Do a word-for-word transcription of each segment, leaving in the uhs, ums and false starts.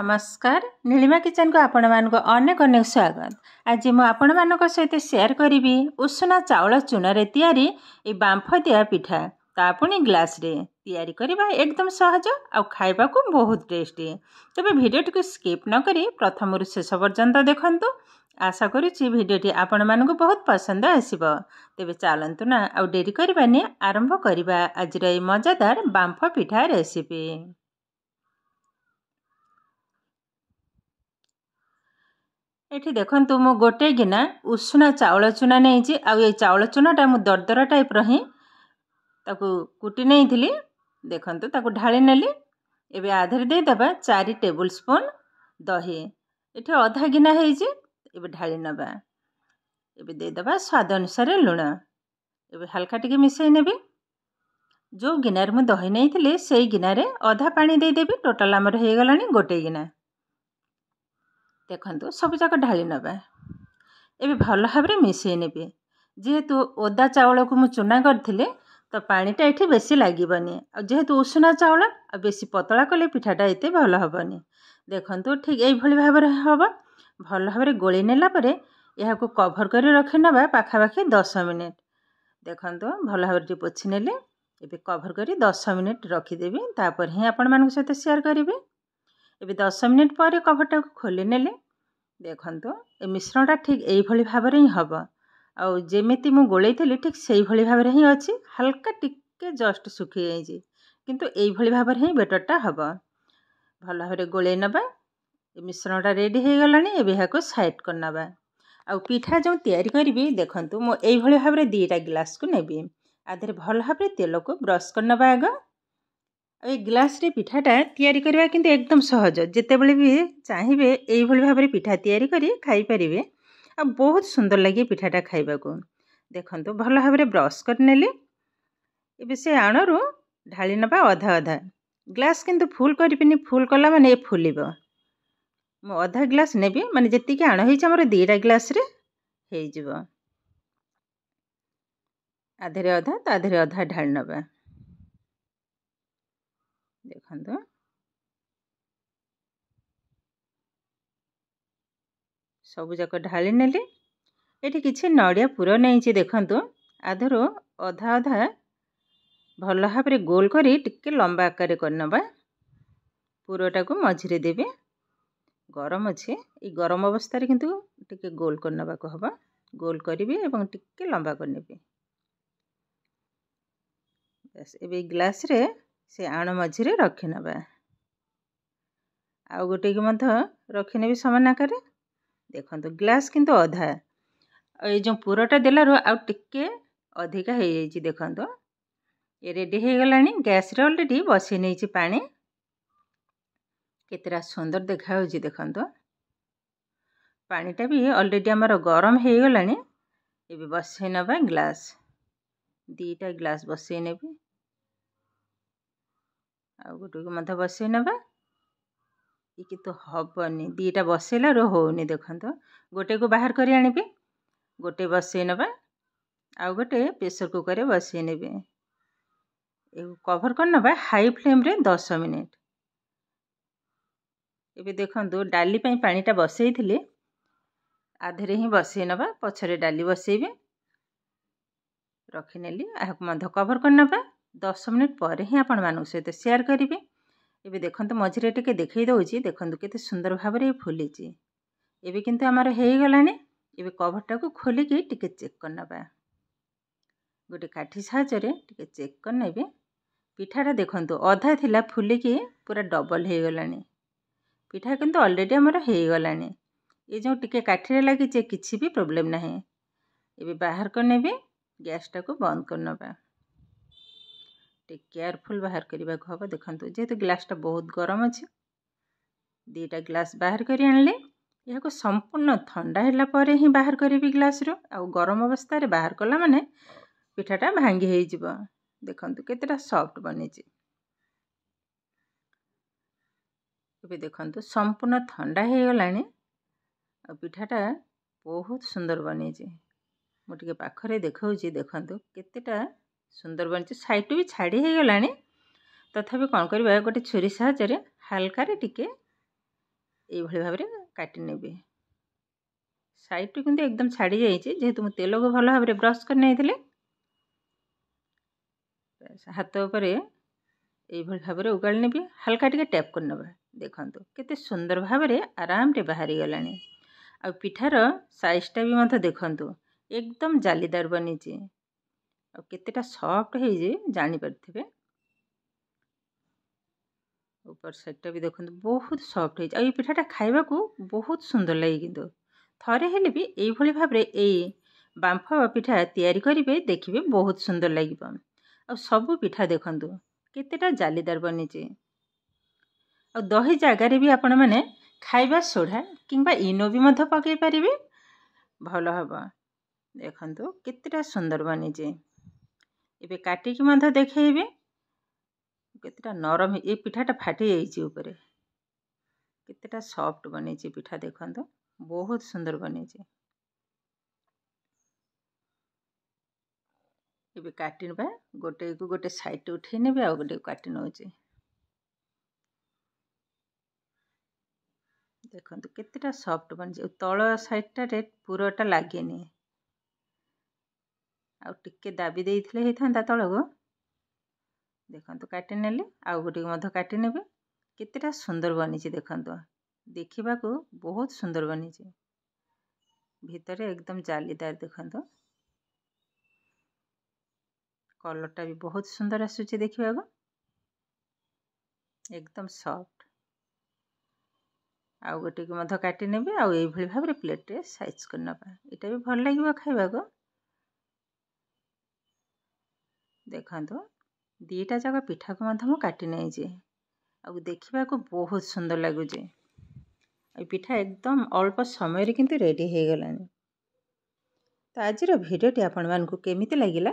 नमस्कार नीलिमा किचन को आपण मानक अनेक अनेक स्वागत। आज मु आपण मानक सहित शेयर करी उषुना चाउल चून रे तयारी ए बांफ दिया पिठा ता पुनी ग्लास रे तयारी करबा एकदम सहज आ खाइबा को बहुत टेस्टी। तबे वीडियो को स्किप न करी प्रथम रु शेष पर्यंत देखंतु। आशा करूची वीडियो आपण मानक बहुत पसंद आसीबो। तबे चालंतु ना आ देरी करबानी आरंभ करबा आज रे मजेदार बांफ पिठा रेसिपी। ये देखु मु गोटे गिना उषुना चाउल चूना नहीं आई चाउल चूनाटा मुझे दरदरा टाइप रही कूटी नहीं देखु ढाली नेली। एबे आधे देदेबा चार टेबुल स्पून दही ये अधा गिना होबे ढाली नवा। एबे देदेबा स्वाद अनुसार लुण एबे हल्का टिके मिसई नेबी। जो गिनार मु दही नहीं से गिनारे अधा पानी देदेबी। टोटाल आमर हो गलानी गोटे गिना। देखु सबूक ढाली नवा ए भल भाव मिसई नेबी। जेहेतु ओदा चाउल को मुझे चूना करी तो पाटा ये बेस लगभग जेहेतु उषुना चाउल बेस पतला कले पिठाटा ये भल हेनी। देखु ठीक ये भाव हम भल भाव गोल नापर यह कभर कर रखी ना पाखापाखि दस मिनिट। देखु भल भाव पोछि ने कभर कर दस मिनिट रखिदेवी। तापर ही आपण मान सहित सेयार करी। एबे दस मिनिट पर कभरटा को खोली नेले। देखंतु ए मिश्रणटा ठीक एभली भाव रे हम आउ जेमिति मु गोले थली ठीक सेही भली भाव रे ही अछि। हल्का टिके जस्ट सुखी जाइछि किंतु एभली भाव रे ही बेटरटा हम भल भाव रे गोले नबा। ए मिश्रणटा रेडी हे गलानी। एबे हाको साइड कर नबा। आउ पिठा जो तयारी करबी देखंतु मु एभली भाव रे दीटा ग्लास को नेबी। आधे भल भाव रे तेल को ब्रश कर नबा। आगो ए ग्लास रे पिठाटा तयारी करबा किंतु एकदम सहज। जेतेबेले भी चाहिबे एई भली भाबरे पिठा तयारी करी खाई परिबे आ बहुत सुंदर लागे पिठाटा खाइबा को। देखंतु भल भाबरे ब्रश कर नेले। एबे से आणरो ढाली नबा अधा अधा ग्लास किंतु फुल करबिनी। फुल कला माने फुलिबो। मो अधा ग्लास नेबी माने जति के आण होइछ हमर दीटा ग्लास रे हेइ जिवो। आधेरे अधा त आधेरे अधा ढाल नबा। देखंतु सबुजाक ढाली नेली। एठी किछि नड़िया पूर नहीं देखंतु आधर अधा अधा भल भाव गोल करी टिके लंबा आकार करनबा। पूरटा को मझिरे देबे। गरम अच्छे ये गरम अवस्था किंतु टिके गोल करनबा को हबा। गोल करिबे एवं टिके लंबा करनेबे। बस एबे ग्लास रे से आण मझे रखी नवा। आउ गोटे रखी नेबी समान आकार। देखंतु ग्लास किंतु अधा ए जो पूरटा देलारो आउ टिके अधिका हो जाइछि। देखंतु ए रेडी हो गलानी। गैस रे ऑलरेडी बसी नैछि पानी केतरा सुंदर देखा होछि। देखंतु पानीटा भी ऑलरेडी हमर गरम हो गलानी। एबे बसी नवा ग्लास दीटा ग्लास बसी नेबी। आ गोटे को मत बसई नवा। ये कितु हबनी दीटा बसैला रो होनी। देखंतु गोटे को बाहर करी आनिबे। गोटे बसई नवा आ गोटे प्रेसर कुकर बसई नेबे। ए कवर कर नवा हाई फ्लेम रे दस मिनिट। एबे देखंतु डाली पई पानीटा बसई थिले आधे ही बसई नवा। पछरे डाली बसईबे रखी नेली। आ मध कवर कर नवा। दस मिनिट पर ही आपण मान सहित शेयर करेंगे। एबे देखंतु मझिरे टिके देखई दउची। देखंतु केते सुंदर भाव रे फुलिची। एबे किंतु हमर हेई गलानी। एबे कभरटा को खोलिके टिके चेक करनबा। गोटे काठी साहाय्य रे टिके चेक करनेबे। पिठाटा देखंतु अधा थिला फुलिके पूरा डबल हेई गलानी। पिठा किंतु ऑलरेडी हमर हेई गलानी। ए जो टिके काठी रे लागि जे किछि भी प्रॉब्लम नाही। एबे बाहर करनेबे। गैसटा को बंद करनबा। केयरफुल बाहर करने को हम। देखो जेहेतु ग्लासटा बहुत गरम अच्छे दीटा ग्लास बाहर कर आणले। यह संपूर्ण ठंडा है ही बाहर करी ग्लास रू। आ गरम अवस्था बाहर कला माने पिठाटा भांगी हो। देखु केतेटा सॉफ्ट बनी। देखु संपूर्ण ठंडा हो गलानी। आ पिठाटा बहुत सुंदर बनी। मुझे पाखरे देखा। देखु केतेटा सुंदर बनी। सैड भी छाड़ी हो गलानी। तथापि कौन करवा गोटे छुरी साहाय्य हल्का टिके এইভাবে ভাবে কাটি নেবে। সাইডটি কিন্তু একদম ছাড়ি যাইছে, যেহেতু মু তেলকে ভালো ভাবে ব্রশ করে নিয়েছিলি। হাত উপরে এইভাবে ভাবে উগাড়ি নেবে, হালকা টিকে ট্যাপ করে নেবে। দেখন্তু কেতে সুন্দর ভাবে আরামে বাহারি গলানি। আর পিঠার সাইজটা বি মধ্যে দেখন্তু একদম জালিদার বনিছে, আর কেতেটা সফট হয়েছে জাঁপারে। উপর সাইডটা বি দেখুন বহুত সফট হয়েছে। আর এই পিঠাটা খাইবাকু বহুত সুন্দর লাগে। কিন্তু থরে হেলে বি এইভাবে ভাবে এই বাম্ফ পিঠা তৈরি করবে, দেখবে বহুত সুন্দর লাগিব। আর সবু পিঠা দেখন্তু কেতেটা জালিদার বনিছে। আর দহি জায়গায় বি আপন মানে খাইবা সোডা কিংবা ইনো বি মধ্যে পকাই পারিবে, ভালো হব। দেখন্তু কেতেটা সুন্দর বনিছে। এবে কাটিকি মধ্যে দেখাইবে কেতেটা নরম। এই পিঠাটা ফাটি যাইছে, উপরে কেতেটা সফট বনিছে পিঠা। দেখন্তু বহুত সুন্দর বনিছে। এবে কাটিবা, গোটে কু গোটে সাইড উঠাই নেবে, আর গোটে কাটি নেছে। দেখন্তু কেতেটা সফট বনিছে। তল সাইডটারে পুরোটা লাগেনি, আর টিকে দাবি দেইথলে হইতান্তা তলগো। দেখন্তু কাটি নেলে, আর গোটে মধ্যে কাটি নেবে। কেতেটা সুন্দর বনিছে দেখন্তু, দেখিবাকু বহুত সুন্দর বনিছে। ভিতরে একদম জালিদার। দেখন্তু কলরটা বি বহুত সুন্দর আসুছে দেখিবাকু, একদম সফট। আর গোটে মধ্যে কাটি নেবে, আর এইভাবে ভাবে প্লেটে সাইজ করে নেবা। এটা বি ভাল লাগিব খাইবাকু। দেখন্তু দুইটা যাক পিঠাকু মধ্যে মু কাটি নেইছি, আর দেখিবাকু বহুত সুন্দর লাগুছে। এই পিঠা একদম অল্প সময়ের কিন্তু রেডি হয়ে গলানি। তো আজির ভিডিওটি আপনার কেমিতি লাগিলা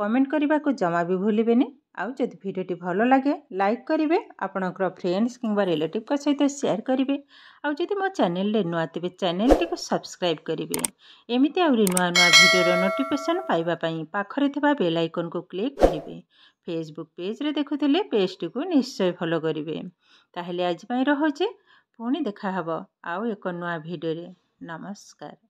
কমেন্ট করা জমা বি ভুলবেনি। আউ যদি ভিডিওটি ভালো লাগে লাইক করিবে, আপনার ফ্রেন্ডস কিংবা রিলেটিভ সহিত সেয়ার করিবে। আউ যদি মো চ্যানেলে নূয়া তেবে চ্যানেলটি সবসক্রাইব করিবে। এমিতি আউরি নূয়া নূয়া ভিডিওর নোটিফিকেশন পাইবা পাই পাখরে থাকা বেল আইকন কো ক্লিক করিবে। ফেসবুক পেজরে দেখুলে পেজটি নিশ্চয় ফলো করিবে। তাহলে আজ পাই রহুছে, পুনি দেখা হব আউ এক নূয়া ভিডিওরে। নমস্কার।